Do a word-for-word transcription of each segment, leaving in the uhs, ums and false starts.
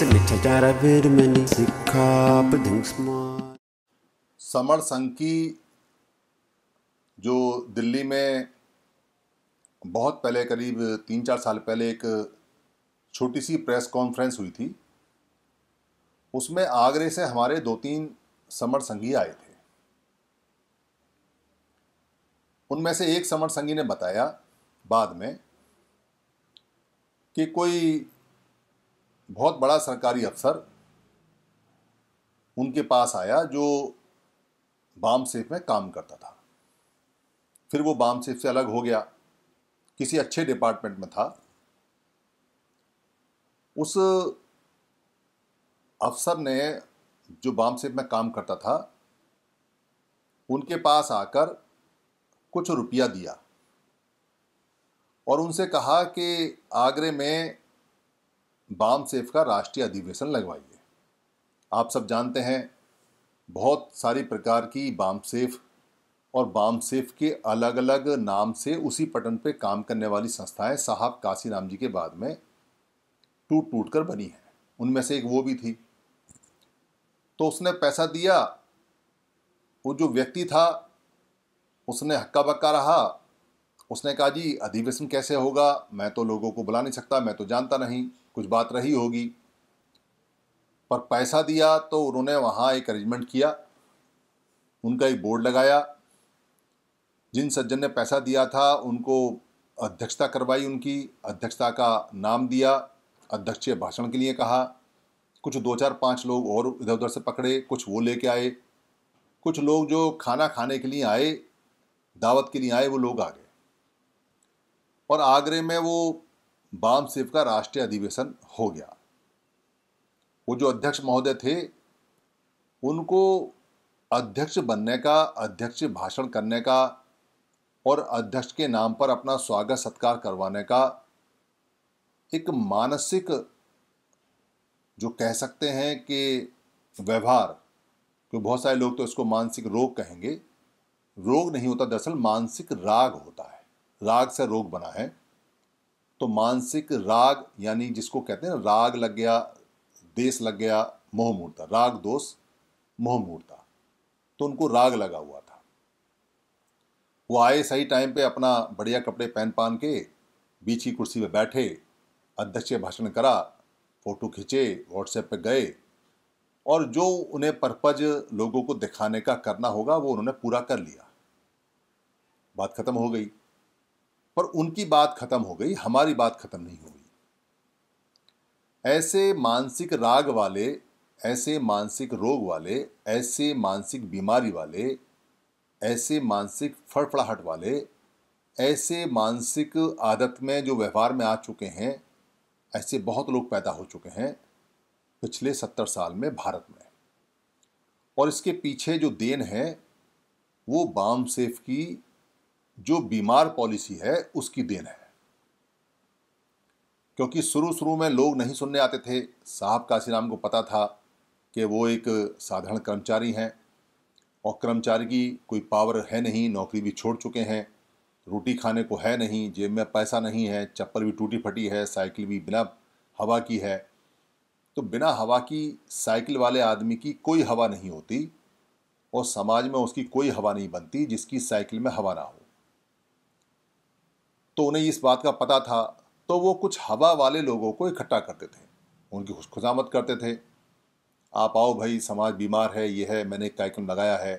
समण संघ की जो दिल्ली में बहुत पहले करीब तीन चार साल पहले एक छोटी सी प्रेस कॉन्फ्रेंस हुई थी, उसमें आगरे से हमारे दो तीन समण संघी आए थे। उनमें से एक समण संघी ने बताया बाद में कि कोई बहुत बड़ा सरकारी अफसर उनके पास आया जो बामसेफ में काम करता था। फिर वो बामसेफ से अलग हो गया, किसी अच्छे डिपार्टमेंट में था। उस अफसर ने जो बामसेफ में काम करता था उनके पास आकर कुछ रुपया दिया और उनसे कहा कि आगरे में बामसेफ का राष्ट्रीय अधिवेशन लगवाइए। आप सब जानते हैं बहुत सारी प्रकार की बामसेफ और बामसेफ के अलग अलग नाम से उसी पटन पे काम करने वाली संस्थाएं साहब काशीराम जी के बाद में टूट टूट कर बनी हैं, उनमें से एक वो भी थी। तो उसने पैसा दिया, वो जो व्यक्ति था उसने हक्का बक्का रहा। उसने कहा जी अधिवेशन कैसे होगा, मैं तो लोगों को बुला नहीं सकता, मैं तो जानता नहीं, कुछ बात रही होगी। पर पैसा दिया तो उन्होंने वहाँ एक अरेंजमेंट किया, उनका एक बोर्ड लगाया। जिन सज्जन ने पैसा दिया था उनको अध्यक्षता करवाई, उनकी अध्यक्षता का नाम दिया, अध्यक्षीय भाषण के लिए कहा। कुछ दो चार पाँच लोग और इधर उधर से पकड़े, कुछ वो लेके आए, कुछ लोग जो खाना खाने के लिए आए, दावत के लिए आए, वो लोग आ गए। और आगरे में वो बामसेफ का राष्ट्रीय अधिवेशन हो गया। वो जो अध्यक्ष महोदय थे उनको अध्यक्ष बनने का, अध्यक्ष भाषण करने का और अध्यक्ष के नाम पर अपना स्वागत सत्कार करवाने का एक मानसिक, जो कह सकते हैं कि व्यवहार, क्योंकि बहुत सारे लोग तो इसको मानसिक रोग कहेंगे, रोग नहीं होता, दरअसल मानसिक राग होता है, राग से रोग बना है। तो मानसिक राग यानी जिसको कहते हैं राग लग गया, देश लग गया, मोह मूर्ता, राग दोष मोह मूर्ता, तो उनको राग लगा हुआ था। वो आए सही टाइम पे, अपना बढ़िया कपड़े पहन पान के बीच की कुर्सी पे बैठे, अध्यक्ष भाषण करा, फोटो खींचे, व्हाट्सएप पे गए और जो उन्हें पर्पज लोगों को दिखाने का करना होगा वो उन्होंने पूरा कर लिया, बात खत्म हो गई। पर उनकी बात खत्म हो गई, हमारी बात खत्म नहीं हो गई। ऐसे मानसिक राग वाले, ऐसे मानसिक रोग वाले, ऐसे मानसिक बीमारी वाले, ऐसे मानसिक फड़फड़ाहट वाले, ऐसे मानसिक आदत में जो व्यवहार में आ चुके हैं, ऐसे बहुत लोग पैदा हो चुके हैं पिछले सत्तर साल में भारत में। और इसके पीछे जो देन है वो बामसेफ की जो बीमार पॉलिसी है उसकी देन है। क्योंकि शुरू शुरू में लोग नहीं सुनने आते थे। साहब काशीराम को पता था कि वो एक साधारण कर्मचारी हैं और कर्मचारी की कोई पावर है नहीं, नौकरी भी छोड़ चुके हैं, रोटी खाने को है नहीं, जेब में पैसा नहीं है, चप्पल भी टूटी फटी है, साइकिल भी बिना हवा की है। तो बिना हवा की साइकिल वाले आदमी की कोई हवा नहीं होती और समाज में उसकी कोई हवा नहीं बनती जिसकी साइकिल में हवा ना हो। तो उन्हें इस बात का पता था, तो वो कुछ हवा वाले लोगों को इकट्ठा करते थे, उनकी खुशखुशामद करते थे। आप आओ भाई, समाज बीमार है, ये है, मैंने एक कार्यक्रम लगाया है,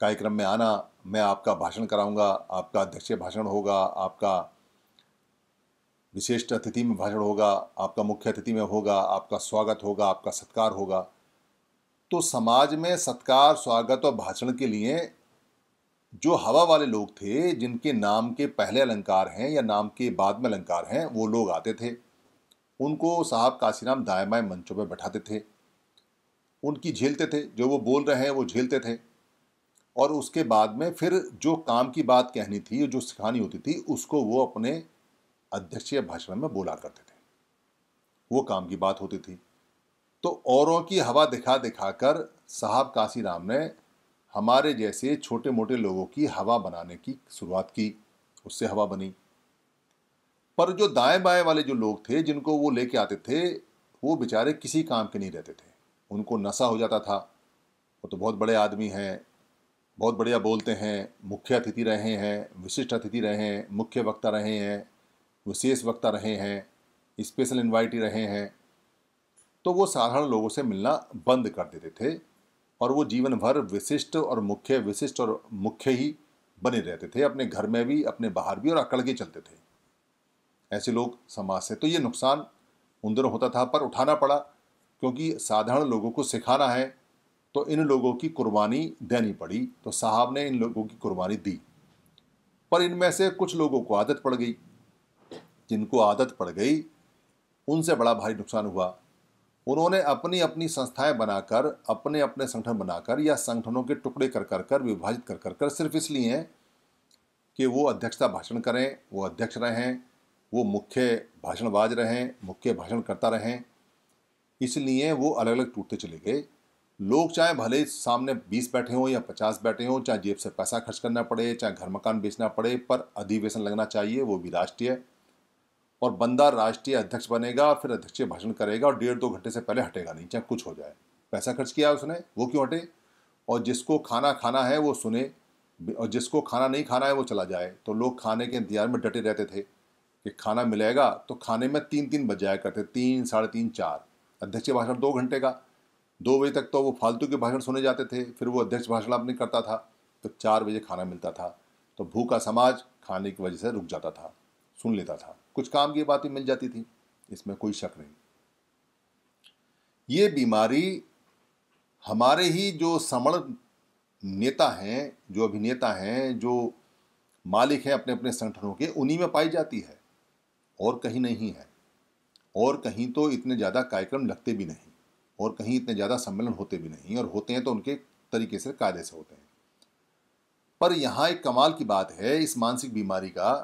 कार्यक्रम में आना, मैं आपका भाषण कराऊंगा, आपका अध्यक्षीय भाषण होगा, आपका विशिष्ट अतिथि में भाषण होगा, आपका मुख्य अतिथि में होगा, आपका स्वागत होगा, आपका सत्कार होगा। तो समाज में सत्कार, स्वागत और भाषण के लिए जो हवा वाले लोग थे, जिनके नाम के पहले अलंकार हैं या नाम के बाद में अलंकार हैं, वो लोग आते थे। उनको साहब काशीराम दाएं बाएं मंचों पर बैठाते थे, उनकी झेलते थे, जो वो बोल रहे हैं वो झेलते थे। और उसके बाद में फिर जो काम की बात कहनी थी, जो सिखानी होती थी, उसको वो अपने अध्यक्षीय भाषण में बोला करते थे, वो काम की बात होती थी। तो औरों की हवा दिखा दिखा कर साहब काशीराम ने हमारे जैसे छोटे मोटे लोगों की हवा बनाने की शुरुआत की, उससे हवा बनी। पर जो दाएं बाएं वाले जो लोग थे, जिनको वो लेके आते थे, वो बेचारे किसी काम के नहीं रहते थे, उनको नशा हो जाता था। वो तो बहुत बड़े आदमी हैं, बहुत बढ़िया बोलते हैं, मुख्य अतिथि रहे हैं, विशिष्ट अतिथि रहे हैं, मुख्य वक्ता रहे हैं, विशेष वक्ता रहे हैं, स्पेशल इन्वाइटी रहे हैं, तो वो साधारण लोगों से मिलना बंद कर देते थे और वो जीवन भर विशिष्ट और मुख्य विशिष्ट और मुख्य ही बने रहते थे, अपने घर में भी अपने बाहर भी, और अकड़ के चलते थे ऐसे लोग समाज से। तो ये नुकसान उन दिनों होता था पर उठाना पड़ा, क्योंकि साधारण लोगों को सिखाना है तो इन लोगों की कुर्बानी देनी पड़ी। तो साहब ने इन लोगों की कुर्बानी दी, पर इनमें से कुछ लोगों को आदत पड़ गई। जिनको आदत पड़ गई उनसे बड़ा भारी नुकसान हुआ। उन्होंने अपनी अपनी संस्थाएं बनाकर, अपने अपने संगठन बनाकर या संगठनों के टुकड़े कर कर कर विभाजित कर कर कर सिर्फ इसलिए हैं कि वो अध्यक्षता भाषण करें, वो अध्यक्ष रहें, वो मुख्य भाषणबाज रहें, मुख्य भाषण करता रहें, इसलिए वो अलग अलग टूटते चले गए। लोग चाहे भले सामने बीस बैठे हों या पचास बैठे हों, चाहे जेब से पैसा खर्च करना पड़े, चाहे घर मकान बेचना पड़े, पर अधिवेशन लगना चाहिए, वो भी राष्ट्रीय। और बंदा राष्ट्रीय अध्यक्ष बनेगा, फिर अध्यक्षीय भाषण करेगा और डेढ़ दो घंटे से पहले हटेगा नहीं, चाहे कुछ हो जाए। पैसा खर्च किया उसने, वो क्यों हटे? और जिसको खाना खाना है वो सुने और जिसको खाना नहीं खाना है वो चला जाए। तो लोग खाने के इंतजार में डटे रहते थे कि खाना मिलेगा, तो खाने में तीन तीन बज जाया करते, तीन साढ़े तीन चार। अध्यक्षीय भाषण दो घंटे का, दो बजे तक तो वो फालतू के भाषण सुने जाते थे, फिर वो अध्यक्ष भाषण अपने करता था, तो चार बजे खाना मिलता था। तो भूखा समाज खाने की वजह से रुक जाता था, सुन लेता था, कुछ काम की बातें मिल जाती थी, इसमें कोई शक नहीं। ये बीमारी हमारे ही जो समण नेता हैं, जो अभिनेता हैं, जो मालिक हैं अपने अपने संगठनों के, उन्हीं में पाई जाती है और कहीं नहीं है। और कहीं तो इतने ज़्यादा कार्यक्रम लगते भी नहीं और कहीं इतने ज़्यादा सम्मेलन होते भी नहीं, और होते हैं तो उनके तरीके से, कायदे से होते हैं। पर यहाँ एक कमाल की बात है इस मानसिक बीमारी का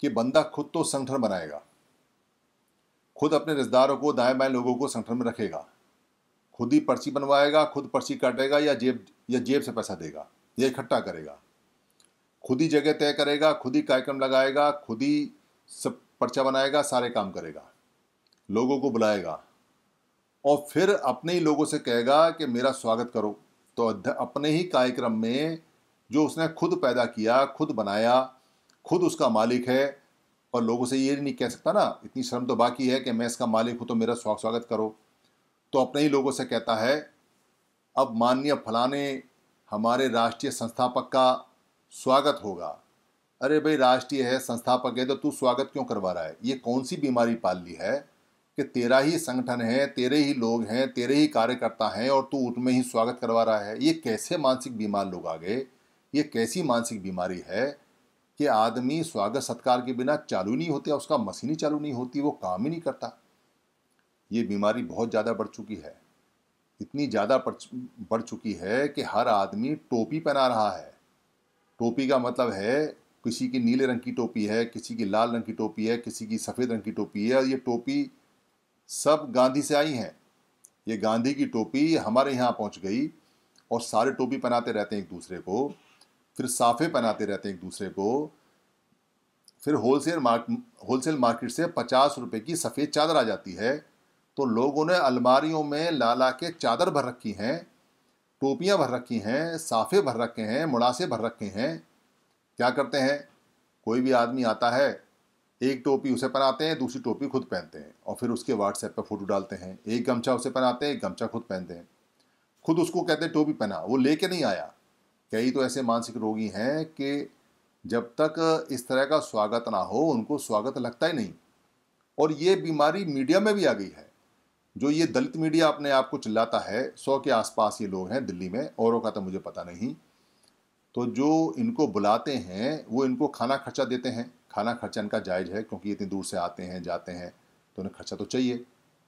कि बंदा खुद तो संगठन बनाएगा, खुद अपने रिश्तेदारों को, दाएं बाएं लोगों को संगठन में रखेगा, खुद ही पर्ची बनवाएगा, खुद पर्ची काटेगा या जेब या जेब से पैसा देगा या इकट्ठा करेगा, खुद ही जगह तय करेगा, खुद ही कार्यक्रम लगाएगा, खुद ही सब पर्चा बनाएगा, सारे काम करेगा, लोगों को बुलाएगा और फिर अपने ही लोगों से कहेगा कि मेरा स्वागत करो। तो अपने ही कार्यक्रम में जो उसने खुद पैदा किया, खुद बनाया, खुद उसका मालिक है, और लोगों से ये नहीं कह सकता ना, इतनी शर्म तो बाकी है कि मैं इसका मालिक हूँ तो मेरा स्वागत करो। तो अपने ही लोगों से कहता है, अब माननीय फलाने हमारे राष्ट्रीय संस्थापक का स्वागत होगा। अरे भाई, राष्ट्रीय है, संस्थापक है, तो तू स्वागत क्यों करवा रहा है? ये कौन सी बीमारी पाल ली है कि तेरा ही संगठन है, तेरे ही लोग हैं, तेरे ही कार्यकर्ता हैं और तू उनमें ही स्वागत करवा रहा है। ये कैसे मानसिक बीमार लोग आ गए? ये कैसी मानसिक बीमारी है कि आदमी स्वागत सत्कार के बिना चालू नहीं होते, उसका मशीन चालू नहीं होती, वो काम ही नहीं करता। ये बीमारी बहुत ज़्यादा बढ़ चुकी है, इतनी ज़्यादा बढ़ चुकी है कि हर आदमी टोपी पहना रहा है। टोपी का मतलब है किसी की नीले रंग की टोपी है, किसी की लाल रंग की टोपी है, किसी की सफ़ेद रंग की टोपी है, और ये टोपी सब गांधी से आई हैं। ये गांधी की टोपी हमारे यहाँ पहुँच गई और सारे टोपी पहनाते रहते हैं एक दूसरे को, फिर साफे पहनाते रहते हैं एक दूसरे को, फिर होलसेल मार्क होलसेल मार्केट से पचास रुपए की सफ़ेद चादर आ जाती है। तो लोगों ने अलमारियों में लाला के चादर भर रखी हैं, टोपियाँ भर रखी हैं, साफे भर रखे हैं, मुड़ासे भर रखे हैं। क्या करते हैं, कोई भी आदमी आता है, एक टोपी उसे पहनाते हैं, दूसरी टोपी खुद पहनते हैं और फिर उसके व्हाट्सएप पर फ़ोटो डालते हैं। एक गमछा उसे पहनाते हैं, एक गमछा खुद पहनते हैं, खुद उसको कहते हैं टोपी पहना, वो लेके नहीं आया। कई तो ऐसे मानसिक रोगी हैं कि जब तक इस तरह का स्वागत ना हो उनको स्वागत लगता ही नहीं। और ये बीमारी मीडिया में भी आ गई है। जो ये दलित मीडिया अपने आप को चिल्लाता है, सौ के आसपास ये लोग हैं दिल्ली में, औरों का तो मुझे पता नहीं, तो जो इनको बुलाते हैं वो इनको खाना खर्चा देते हैं। खाना खर्चा इनका जायज़ है क्योंकि इतनी दूर से आते हैं जाते हैं तो उन्हें खर्चा तो चाहिए,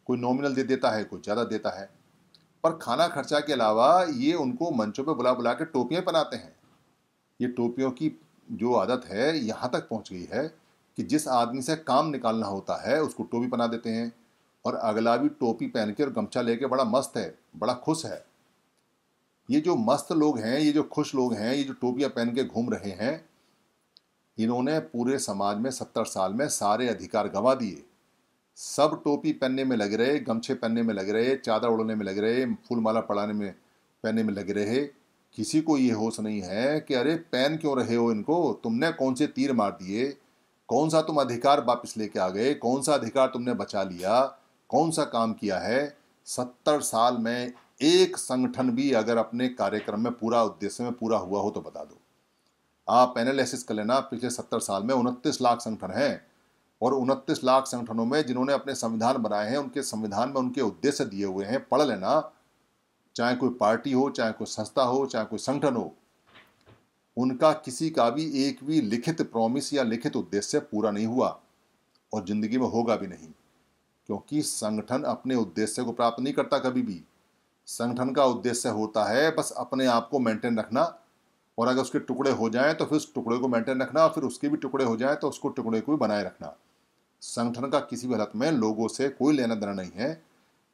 कोई नॉमिनल दे देता है, कोई ज़्यादा देता है। पर खाना खर्चा के अलावा ये उनको मंचों पे बुला बुला के टोपियाँ पहनाते हैं। ये टोपियों की जो आदत है यहाँ तक पहुँच गई है कि जिस आदमी से काम निकालना होता है उसको टोपी पहना देते हैं, और अगला भी टोपी पहन के और गमछा लेके बड़ा मस्त है, बड़ा खुश है। ये जो मस्त लोग हैं, ये जो खुश लोग हैं, ये जो टोपियाँ पहन के घूम रहे हैं, इन्होंने पूरे समाज में सत्तर साल में सारे अधिकार गंवा दिए। सब टोपी पहनने में लग रहे, गमछे पहनने में लग रहे, चादर ओढ़ने में लग रहे, फूलमाला पड़ाने में पहनने में लग रहे। किसी को ये होश नहीं है कि अरे पहन क्यों रहे हो इनको, तुमने कौन से तीर मार दिए, कौन सा तुम अधिकार वापस लेके आ गए, कौन सा अधिकार तुमने बचा लिया, कौन सा काम किया है। सत्तर साल में एक संगठन भी अगर अपने कार्यक्रम में पूरा उद्देश्य में पूरा हुआ हो तो बता दो। आप एनालिसिस कर लेना, पिछले सत्तर साल में उनतीस लाख संगठन हैं और उनतीस लाख संगठनों में जिन्होंने अपने संविधान बनाए हैं उनके संविधान में उनके उद्देश्य दिए हुए हैं, पढ़ लेना। चाहे कोई पार्टी हो, चाहे कोई संस्था हो, चाहे कोई संगठन हो, उनका किसी का भी एक भी लिखित प्रॉमिस या लिखित उद्देश्य पूरा नहीं हुआ और ज़िंदगी में होगा भी नहीं, क्योंकि संगठन अपने उद्देश्य को प्राप्त नहीं करता कभी भी। संगठन का उद्देश्य होता है बस अपने आप को मेंटेन रखना, और अगर उसके टुकड़े हो जाएं तो फिर उस टुकड़े को मेंटेन रखना, और फिर उसके भी टुकड़े हो जाएं तो उसको टुकड़े को भी बनाए रखना। संगठन का किसी भी हालत में लोगों से कोई लेना देना नहीं है,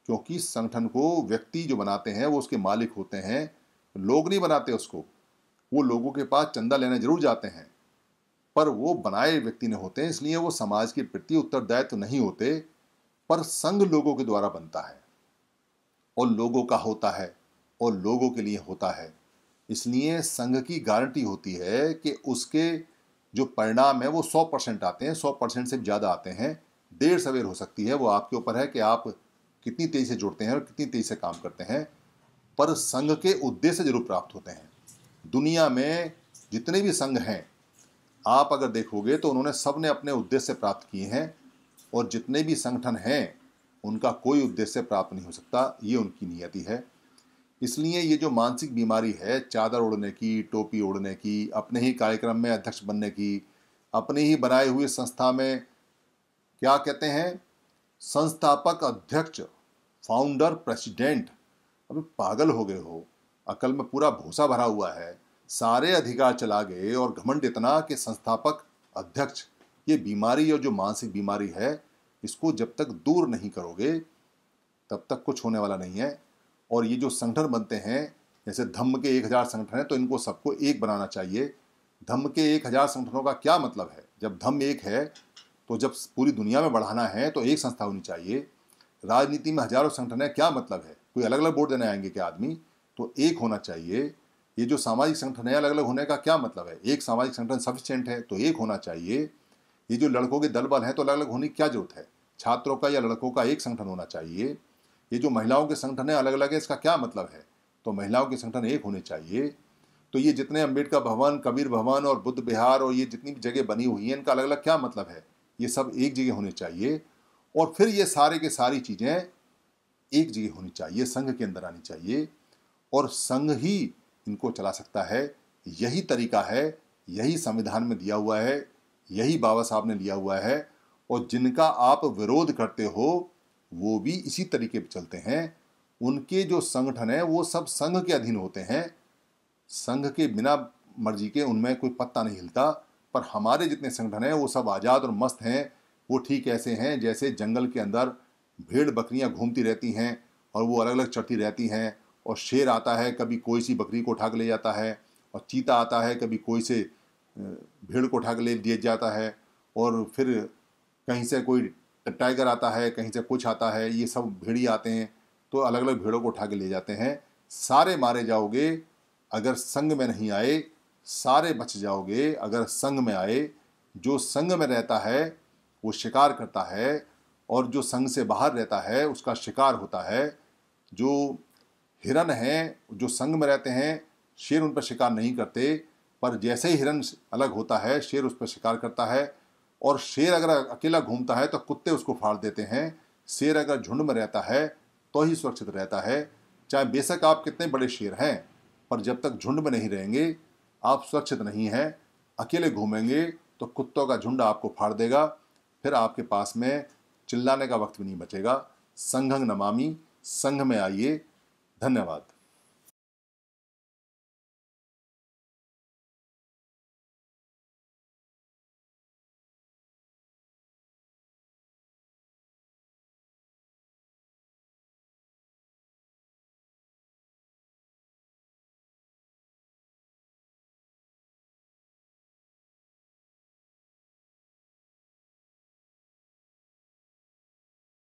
क्योंकि संगठन को व्यक्ति जो बनाते हैं वो उसके मालिक होते हैं, लोग नहीं बनाते उसको। वो लोगों के पास चंदा लेने जरूर जाते हैं पर वो बनाए व्यक्ति नहीं होते, इसलिए वो समाज के प्रति उत्तरदायित्व नहीं होते। पर संघ लोगों के द्वारा बनता है और लोगों का होता है और लोगों के लिए होता है, इसलिए संघ की गारंटी होती है कि उसके जो परिणाम है वो सौ परसेंट आते हैं, सौ परसेंट से ज़्यादा आते हैं। देर सवेर हो सकती है, वो आपके ऊपर है कि आप कितनी तेज़ी से जुड़ते हैं और कितनी तेज़ी से काम करते हैं, पर संघ के उद्देश्य जरूर प्राप्त होते हैं। दुनिया में जितने भी संघ हैं आप अगर देखोगे तो उन्होंने सब ने अपने उद्देश्य प्राप्त किए हैं, और जितने भी संगठन हैं उनका कोई उद्देश्य प्राप्त नहीं हो सकता, ये उनकी नियति है। इसलिए ये जो मानसिक बीमारी है चादर ओढ़ने की, टोपी ओढ़ने की, अपने ही कार्यक्रम में अध्यक्ष बनने की, अपने ही बनाए हुए संस्था में क्या कहते हैं संस्थापक अध्यक्ष, फाउंडर, प्रेसिडेंट, अभी पागल हो गए हो, अकल में पूरा भूसा भरा हुआ है, सारे अधिकार चला गए, और घमंड इतना कि संस्थापक अध्यक्ष। ये बीमारी और जो मानसिक बीमारी है इसको जब तक दूर नहीं करोगे तब तक कुछ होने वाला नहीं है। और ये जो संगठन बनते हैं, जैसे धम्म के एक हज़ार संगठन हैं, तो इनको सबको एक बनाना चाहिए। धम्म के एक हज़ार संगठनों का क्या मतलब है? जब धम्म एक है तो जब पूरी दुनिया में बढ़ाना है तो एक संस्था होनी चाहिए। राजनीति में हज़ारों संगठन है, क्या मतलब है? कोई अलग अलग वोट देने आएंगे क्या आदमी? तो एक होना चाहिए। ये जो सामाजिक संगठन है अलग अलग होने का क्या मतलब है? एक सामाजिक संगठन सफिशिएंट है तो एक होना चाहिए। ये जो लड़कों के दल बल हैं तो अलग अलग होने की क्या जरूरत है? छात्रों का या लड़कों का एक संगठन होना चाहिए। ये जो महिलाओं के संगठन है अलग अलग है, इसका क्या मतलब है? तो महिलाओं के संगठन एक होने चाहिए। तो ये जितने अम्बेडकर भवन, कबीर भवन और बुद्ध विहार और ये जितनी भी जगह बनी हुई है, इनका अलग अलग क्या मतलब है? ये सब एक जगह होने चाहिए। और फिर ये सारे के सारी चीज़ें एक जगह होनी चाहिए, संघ के अंदर आनी चाहिए, और संघ ही इनको चला सकता है। यही तरीका है, यही संविधान में दिया हुआ है, यही बाबा साहब ने लिया हुआ है। और जिनका आप विरोध करते हो वो भी इसी तरीके पर चलते हैं। उनके जो संगठन है वो सब संघ के अधीन होते हैं, संघ के बिना मर्जी के उनमें कोई पत्ता नहीं हिलता। पर हमारे जितने संगठन हैं वो सब आज़ाद और मस्त हैं। वो ठीक ऐसे हैं जैसे जंगल के अंदर भेड़ बकरियां घूमती रहती हैं और वो अलग अलग चढ़ती रहती हैं, और शेर आता है कभी कोई सी बकरी को उठा के ले जाता है, और चीता आता है कभी कोई से भेड़ को उठा के ले दिया जाता है, और फिर कहीं से कोई टाइगर आता है, कहीं से कुछ आता है, ये सब भेड़ी आते हैं तो अलग अलग भेड़ों को उठा के ले जाते हैं। सारे मारे जाओगे अगर संघ में नहीं आए, सारे बच जाओगे अगर संघ में आए। जो संघ में रहता है वो शिकार करता है, और जो संघ से बाहर रहता है उसका शिकार होता है। जो हिरन हैं जो संघ में रहते हैं, शेर उन पर शिकार नहीं करते, पर जैसे ही हिरन अलग होता है शेर उस पर शिकार करता है। और शेर अगर अकेला घूमता है तो कुत्ते उसको फाड़ देते हैं। शेर अगर झुंड में रहता है तो ही सुरक्षित रहता है, चाहे बेशक आप कितने बड़े शेर हैं, पर जब तक झुंड में नहीं रहेंगे आप सुरक्षित नहीं हैं। अकेले घूमेंगे तो कुत्तों का झुंड आपको फाड़ देगा, फिर आपके पास में चिल्लाने का वक्त भी नहीं बचेगा। संघं नमामि, संघ में आइए। धन्यवाद।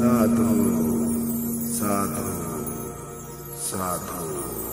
साधु साधु साधु।